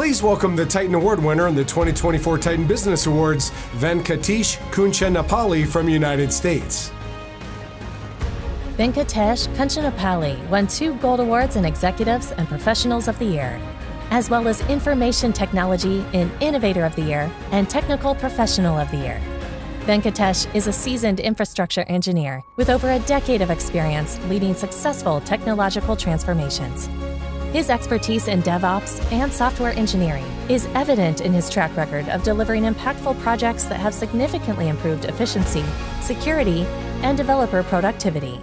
Please welcome the Titan Award winner in the 2024 Titan Business Awards, Venkatesh Kunchenapalli from the United States. Venkatesh Kunchenapalli won 2 gold awards in Executives and Professionals of the Year, as well as Information Technology in Innovator of the Year and Technical Professional of the Year. Venkatesh is a seasoned infrastructure engineer with over a decade of experience leading successful technological transformations. His expertise in DevOps and software engineering is evident in his track record of delivering impactful projects that have significantly improved efficiency, security, and developer productivity.